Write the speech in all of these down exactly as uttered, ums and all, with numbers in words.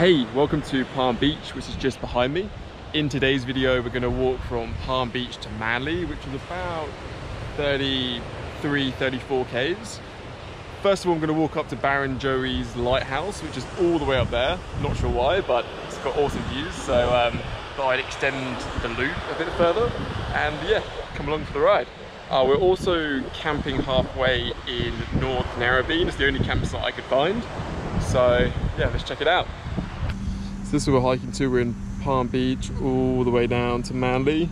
Hey, welcome to Palm Beach, which is just behind me. In today's video, we're going to walk from Palm Beach to Manly, which is about thirty-three, thirty-four Ks. First of all, I'm going to walk up to Barrenjoey's Lighthouse, which is all the way up there. Not sure why, but it's got awesome views, so um, thought I'd extend the loop a bit further and yeah, come along for the ride. Uh, we're also camping halfway in North Narrabeen. It's the only campsite I could find, so yeah, let's check it out. So this is what we're hiking to. We're in Palm Beach all the way down to Manly,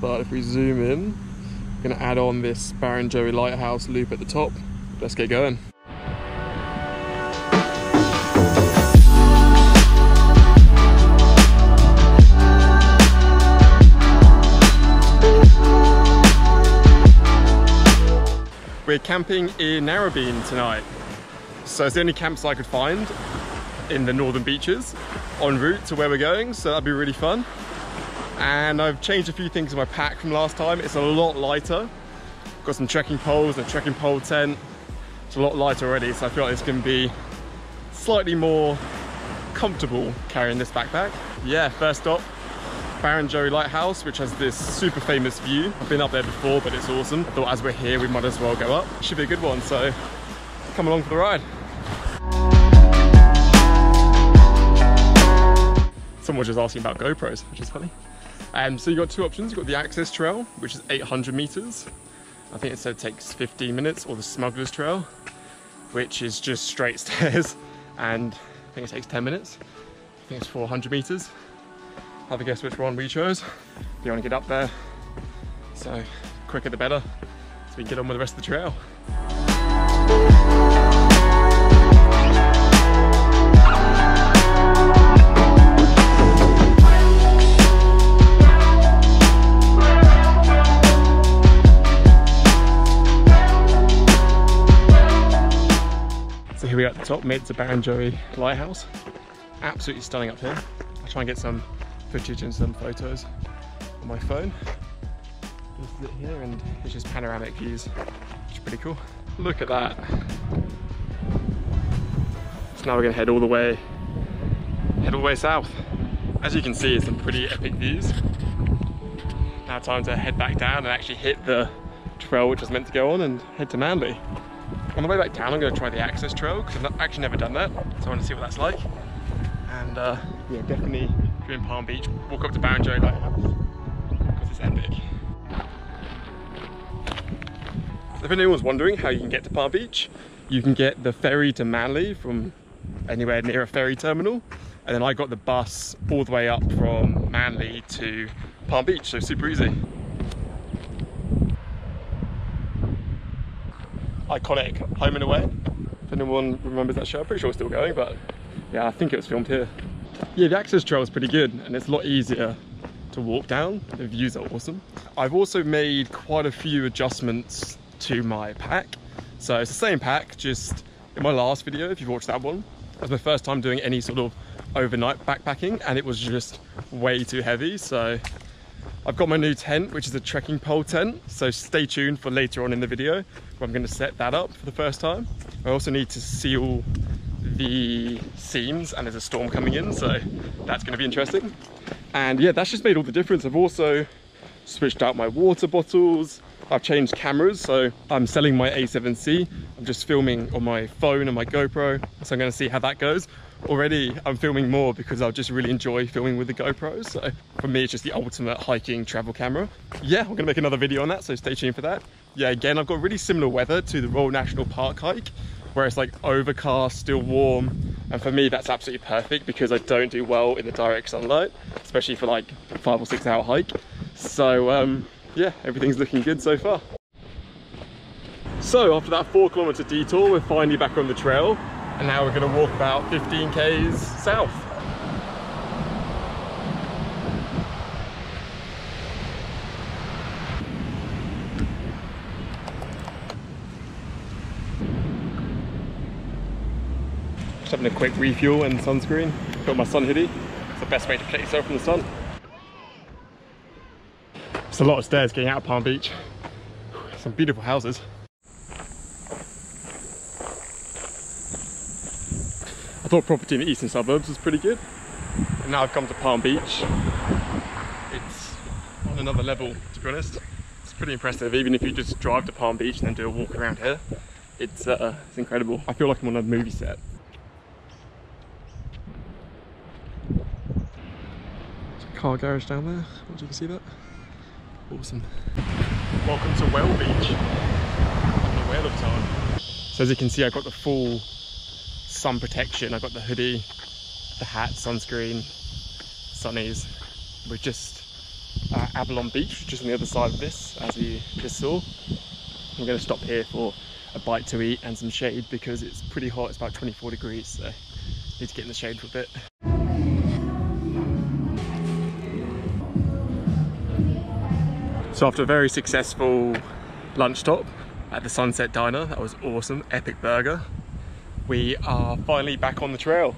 but if we zoom in, we're going to add on this Barrenjoey Lighthouse loop at the top. Let's get going. We're camping in Narrabeen tonight. So it's the only campsite I could find in the northern beaches en route to where we're going, so that'd be really fun. And I've changed a few things in my pack from last time. It's a lot lighter. Got some trekking poles and a trekking pole tent. It's a lot lighter already, so I feel like it's going to be slightly more comfortable carrying this backpack. Yeah, first stop, Barrenjoey Lighthouse, which has this super famous view. I've been up there before, but it's awesome. I thought as we're here, we might as well go up. Should be a good one, so come along for the ride. Someone was just asking about GoPros, which is funny. Um, so you've got two options. You've got the access trail, which is eight hundred meters. I think it said it takes fifteen minutes, or the Smugglers Trail, which is just straight stairs, and I think it takes ten minutes. I think it's four hundred meters. Have a guess which one we chose. You want to get up there, so quicker the better, so we can get on with the rest of the trail. Here we are at the top, made to Barrenjoey Lighthouse. Absolutely stunning up here. I'll try and get some footage and some photos on my phone. Just sit here and it's just panoramic views, which is pretty cool. Look at that. So now we're gonna head all the way, head all the way south. As you can see, it's some pretty epic views. Now time to head back down and actually hit the trail which was meant to go on and head to Manly. On the way back down, I'm going to try the access trail because I've actually never done that, so I want to see what that's like. And uh, yeah, definitely, if you're in Palm Beach, walk up to Barrenjoey Lighthouse because it's epic. If anyone's wondering how you can get to Palm Beach, you can get the ferry to Manly from anywhere near a ferry terminal, and then I got the bus all the way up from Manly to Palm Beach, so super easy. Iconic Home and Away, if anyone remembers that show. I'm pretty sure it's still going, but yeah, I think it was filmed here. Yeah, the access trail is pretty good and it's a lot easier to walk down. The views are awesome. I've also made quite a few adjustments to my pack. So it's the same pack, just in my last video, if you've watched that one, it was my first time doing any sort of overnight backpacking and it was just way too heavy. So I've got my new tent, which is a trekking pole tent, so stay tuned for later on in the video where I'm going to set that up for the first time. I also need to seal the seams and there's a storm coming in, so that's going to be interesting. And yeah, that's just made all the difference. I've also switched out my water bottles. I've changed cameras, so I'm selling my A seven C. I'm just filming on my phone and my GoPro, so I'm going to see how that goes. Already I'm filming more because I just really enjoy filming with the GoPro, so for me it's just the ultimate hiking travel camera. Yeah, I'm gonna make another video on that, so stay tuned for that. Yeah, again, I've got really similar weather to the Royal National Park hike, where it's like overcast, still warm, and for me that's absolutely perfect because I don't do well in the direct sunlight, especially for like a five or six hour hike. So um, yeah, everything's looking good so far. So after that four kilometer detour, we're finally back on the trail. And now we're going to walk about fifteen Ks south. Just having a quick refuel and sunscreen. Got my sun hoodie. It's the best way to protect yourself from the sun. It's a lot of stairs getting out of Palm Beach. Some beautiful houses. I thought property in the eastern suburbs was pretty good, and now I've come to Palm Beach. It's on another level, to be honest. It's pretty impressive, even if you just drive to Palm Beach and then do a walk around here. It's, uh, it's incredible. I feel like I'm on a movie set. There's a car garage down there. I don't know if you can see that. Awesome. Welcome to Well Beach. On the whale of time. So as you can see, I've got the full sun protection. I've got the hoodie, the hat, sunscreen, sunnies. We're just at Avalon Beach, just on the other side of this, as you just saw. I'm going to stop here for a bite to eat and some shade because it's pretty hot. It's about twenty-four degrees, so I need to get in the shade for a bit. So after a very successful lunch stop at the Sunset Diner, that was awesome, epic burger, we are finally back on the trail.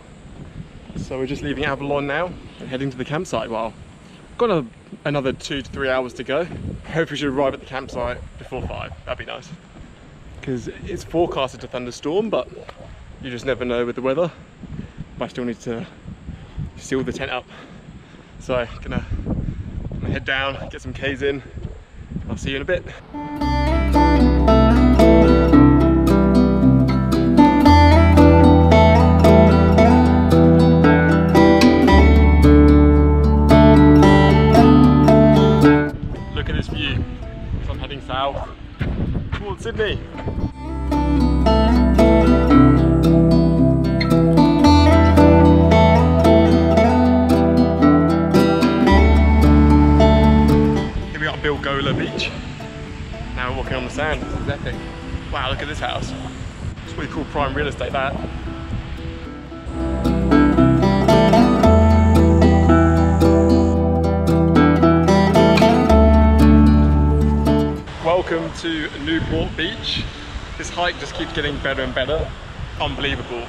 So we're just leaving Avalon now and heading to the campsite. Well, got a, another two to three hours to go. Hopefully we should arrive at the campsite before five, that'd be nice. Because it's forecasted to thunderstorm, but you just never know with the weather. But I still need to seal the tent up. So I'm gonna, gonna head down, get some K's in. I'll see you in a bit. Look at this view. So I'm heading south towards Sydney. Beach. Now we're walking on the sand. This is epic. Wow, look at this house. It's what you call prime real estate, that. Welcome to Newport Beach. This hike just keeps getting better and better. Unbelievable.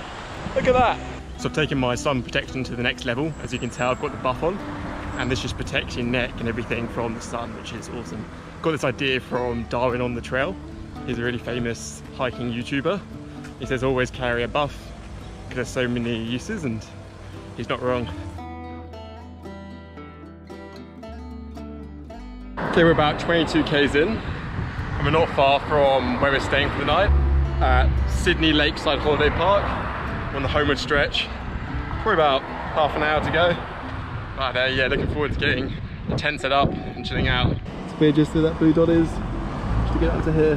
Look at that. So I've taken my sun protection to the next level. As you can tell, I've got the buff on. And this just protects your neck and everything from the sun, which is awesome. Got this idea from Darwin on the Trail. He's a really famous hiking YouTuber. He says always carry a buff because there's so many uses, and he's not wrong. Okay, we're about twenty-two K's in and we're not far from where we're staying for the night at Sydney Lakeside Holiday Park. We're on the homeward stretch. Probably about half an hour to go. Right there, yeah, looking forward to getting the tent set up and chilling out. It's weird just where that blue dot is, just to get up to here.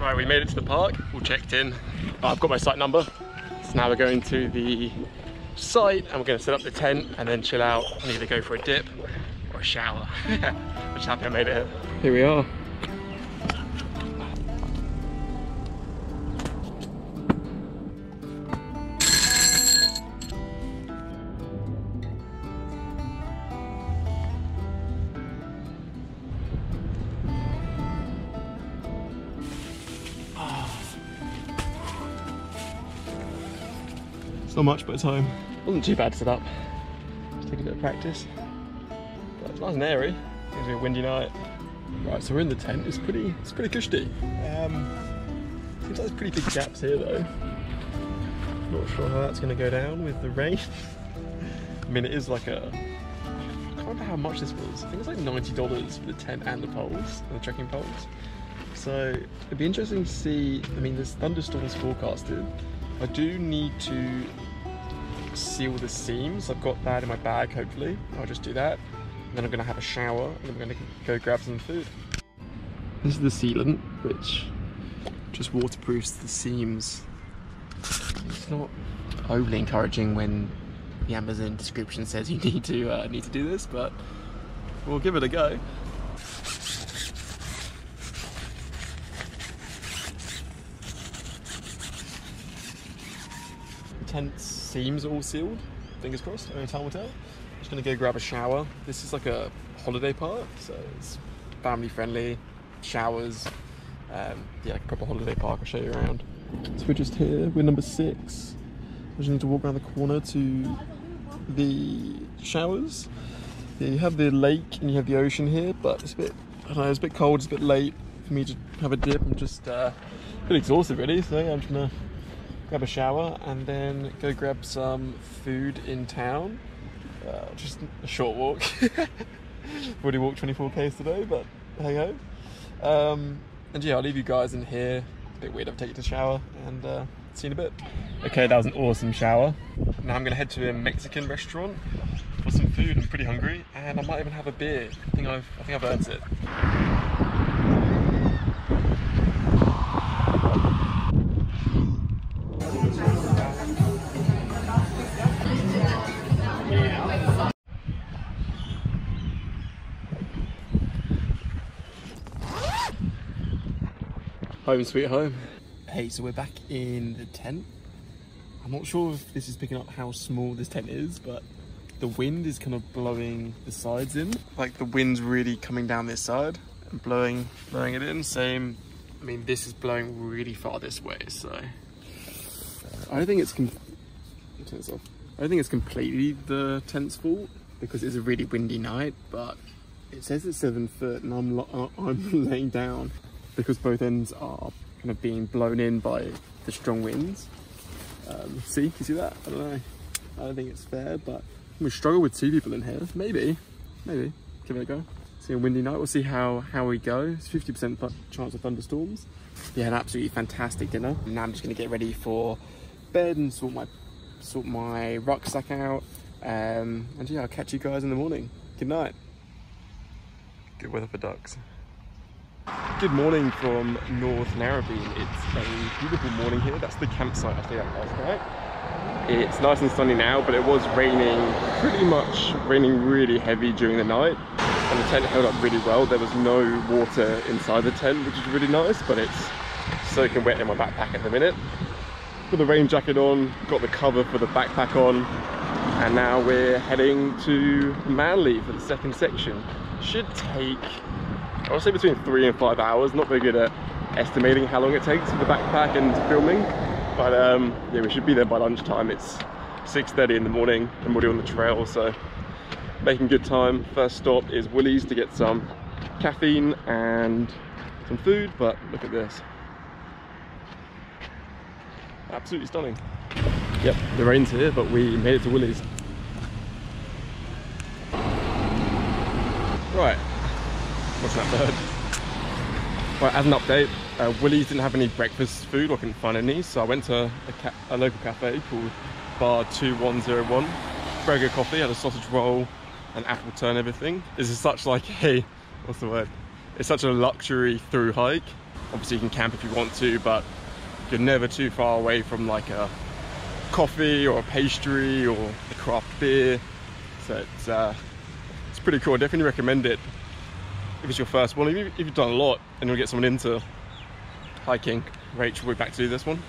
Right, we made it to the park, all checked in. Oh, I've got my site number, so now we're going to the site and we're going to set up the tent and then chill out and either go for a dip or a shower. I'm just happy I made it here. Here we are. It's not much, but it's home. Wasn't too bad to set up. Just take a bit of practice. But it's nice and airy. It's gonna be a windy night. Right, so we're in the tent. It's pretty, it's pretty cushy. Um, seems like there's pretty big gaps here though. Not sure how that's gonna go down with the rain. I mean, it is like a, I can't remember how much this was. I think it's like ninety dollars for the tent and the poles, and the trekking poles. So it'd be interesting to see. I mean, there's thunderstorms forecasted. I do need to seal the seams. I've got that in my bag, hopefully. I'll just do that. And then I'm gonna have a shower and I'm gonna go grab some food. This is the sealant, which just waterproofs the seams. It's not overly encouraging when the Amazon description says you need to uh, need to do this, but we'll give it a go. Tent seams all sealed, fingers crossed, only time will tell. I'm just gonna go grab a shower. This is like a holiday park, so it's family friendly, showers, um, yeah, like a proper holiday park. I'll show you around. So we're just here, we're number six. I just need to walk around the corner to the showers. Yeah, you have the lake and you have the ocean here, but it's a bit, I don't know, it's a bit cold, it's a bit late for me to have a dip. I'm just uh, a bit exhausted really, so yeah, I'm just gonna grab a shower, and then go grab some food in town. Uh, just a short walk. Already walked twenty-four Ks today, but hey ho. Um, and yeah, I'll leave you guys in here. It's a bit weird, I've taken a shower, and uh, see you in a bit. Okay, that was an awesome shower. Now I'm gonna head to a Mexican restaurant for some food. I'm pretty hungry, and I might even have a beer. I think I've, I think I've earned it. Home sweet home. Hey, so we're back in the tent. I'm not sure if this is picking up how small this tent is, but the wind is kind of blowing the sides in. Like the wind's really coming down this side and blowing, blowing it in. Same, I mean, this is blowing really far this way, so. I don't think it's, com I don't think it's completely the tent's fault because it's a really windy night, but it says it's seven foot and I'm, I'm laying down because both ends are kind of being blown in by the strong winds. Um, see, can you see that? I don't know. I don't think it's fair, but we struggle with two people in here. Maybe, maybe, give it a go. It's a windy night, we'll see how, how we go. It's fifty percent chance of thunderstorms. Yeah, an absolutely fantastic dinner. Now I'm just gonna get ready for bed and sort my, sort my rucksack out. Um, and yeah, I'll catch you guys in the morning. Good night. Good weather for ducks. Good morning from North Narrabeen. It's a beautiful morning here. That's the campsite, I think that's right. It's nice and sunny now, but it was raining pretty much, raining really heavy during the night. And the tent held up really well. There was no water inside the tent, which is really nice, but it's soaking wet in my backpack at the minute. Got the rain jacket on, got the cover for the backpack on, and now we're heading to Manly for the second section. Should take, I'll say, between three and five hours. Not very good at estimating how long it takes for the backpack and filming, but um, yeah, we should be there by lunchtime. It's six thirty in the morning and we're already on the trail, so making good time. First stop is Willy's to get some caffeine and some food, but look at this. Absolutely stunning. Yep, the rain's here, but we made it to Willy's. Right. What's that bird? Right, as an update, uh, Willy's didn't have any breakfast food or couldn't find any, so I went to a, ca a local cafe called Bar two one zero one. Burger coffee, had a sausage roll, an apple turn, everything. This is such like a, what's the word? It's such a luxury through hike. Obviously you can camp if you want to, but you're never too far away from like a coffee or a pastry or a craft beer. So it's, uh, it's pretty cool. I definitely recommend it. If it's your first one, if you've done a lot and you'll get someone into hiking. Rachel will be back to do this one.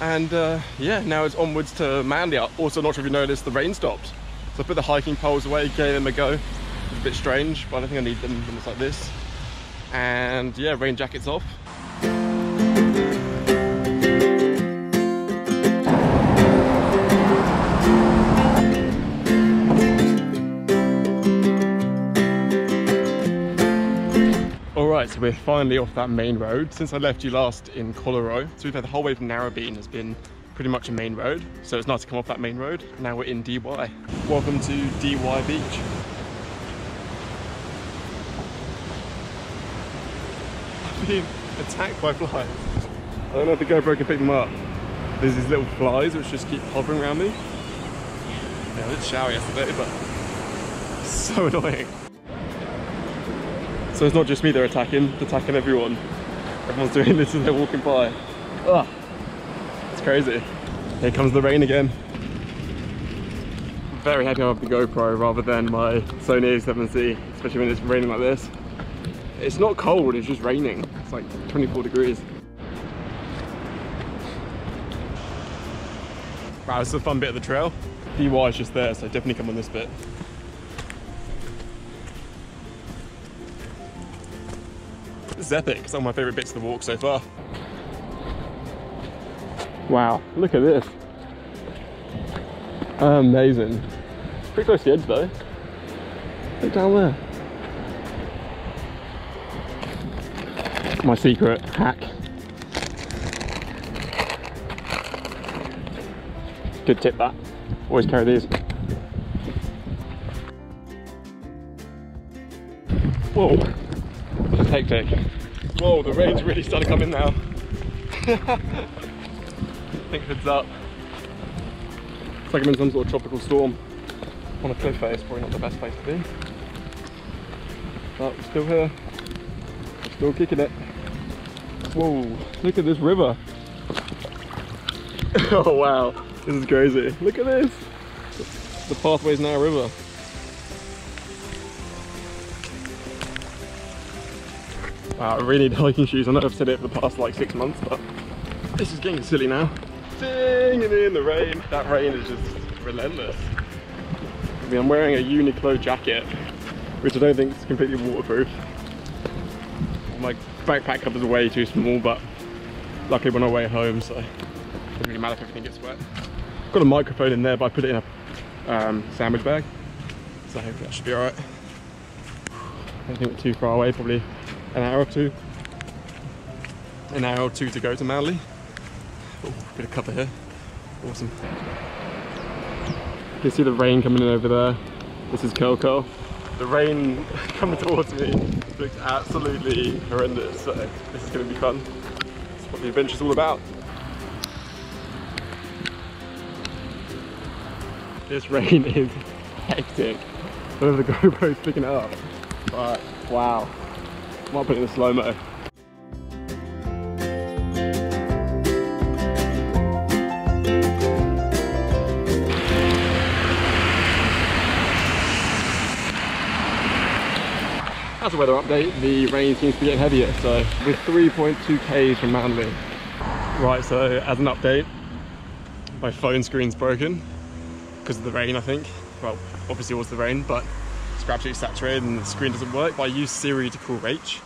And uh, yeah, now it's onwards to Manly. Also, not sure if you noticed, the rain stopped. So I put the hiking poles away, gave them a go. It's a bit strange, but I don't think I need them when it's like this. And yeah, rain jacket's off. So we're finally off that main road. Since I left you last in Collaroy, so we've had the whole way from Narrabeen has been pretty much a main road, so it's nice to come off that main road. Now we're in Dee Why. Welcome to Dee Why Beach. I've been attacked by flies. I don't know if the GoPro can pick them up. There's these little flies which just keep hovering around me. Yeah, I did shower yesterday, but so annoying. So it's not just me they're attacking, they're attacking everyone. Everyone's doing this as they're walking by. Ugh, it's crazy. Here comes the rain again. Very happy I have the GoPro rather than my Sony a seven C, especially when it's raining like this. It's not cold, it's just raining. It's like twenty-four degrees. Wow, this is a fun bit of the trail. Dee Why is just there, so definitely come on this bit. This is epic, it's one of my favourite bits of the walk so far. Wow, look at this. Amazing. Pretty close to the edge though. Look down there. My secret hack. Good tip that. Always carry these. Whoa. It's hectic. Whoa, the rain's really starting to come in now. I think it's up. It's like I'm in some sort of tropical storm. On a cliff face, probably not the best place to be. But we're still here. We're still kicking it. Whoa, look at this river. Oh wow, this is crazy. Look at this. The pathway's now a river. Wow, I really need hiking shoes. I know I've said it for the past like six months, but this is getting silly now. Dinging in the rain. That rain is just relentless. I mean, I'm wearing a Uniqlo jacket, which I don't think is completely waterproof. My backpack covers way too small, but luckily we're on our way home, so it doesn't really matter if everything gets wet. I've got a microphone in there, but I put it in a um, sandwich bag, so hopefully that should be alright. I don't think we're too far away, probably an hour or two. An hour or two to go to Manly. Oh, bit of cover here. Awesome. You can see the rain coming in over there. This is Curl Curl. The rain coming towards me looks absolutely horrendous, so this is going to be fun. That's what the adventure's all about. This rain is hectic. I don't know if the GoPro's picking it up, but wow. I might put it in a slow-mo. That's a weather update. The rain seems to be getting heavier, so we're three point two Ks from Manly. Right, so as an update, my phone screen's broken because of the rain, I think. Well, obviously it was the rain, but it's absolutely saturated and the screen doesn't work. But I used Siri to call Rach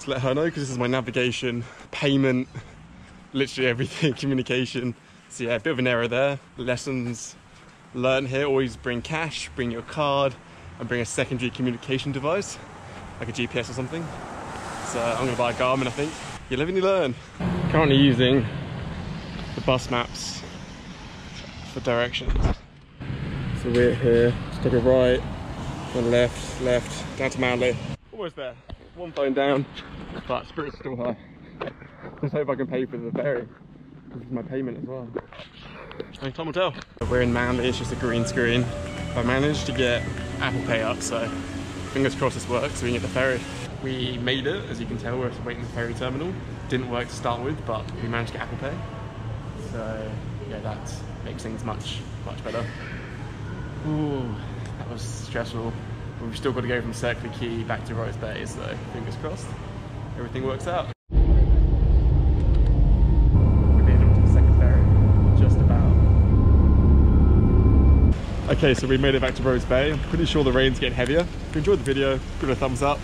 to let her know, because this is my navigation, payment, literally everything, communication. So yeah, a bit of an error there. Lessons learned here, always bring cash, bring your card, and bring a secondary communication device, like a G P S or something. So I'm gonna buy a Garmin, I think. You live and you learn. Currently using the bus maps for directions. So we're here, just take a right, then left, left, down to Manly. Almost there, one phone down, but spirit's still high. Let's hope I can pay for the ferry. This is my payment as well. I mean, time will tell. We're in Manly, it's just a green screen. I managed to get Apple Pay up, so fingers crossed this works so we can get the ferry. We made it, as you can tell, we're waiting for the ferry terminal. Didn't work to start with, but we managed to get Apple Pay. So yeah, that makes things much, much better. Ooh, that was stressful. We've still got to go from Circular Quay back to Rose Bay, so fingers crossed everything works out. Okay, so we made it back to Rose Bay. I'm pretty sure the rain's getting heavier. If you enjoyed the video, give it a thumbs up,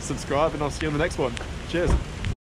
subscribe, and I'll see you on the next one. Cheers.